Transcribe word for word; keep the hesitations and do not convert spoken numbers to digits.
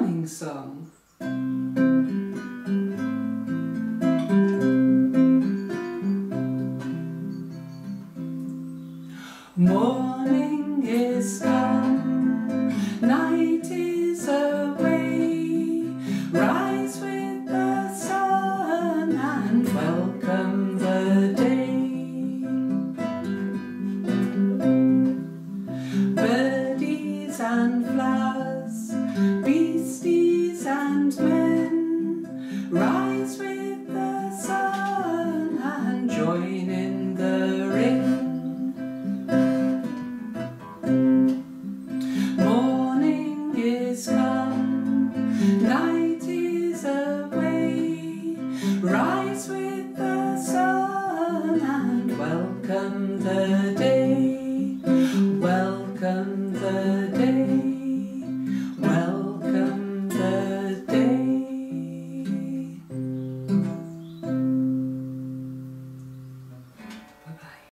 Morning Song. Morning is gone, night is away. Rise with the sun and welcome the day. Birdies and flowers, beasties and men.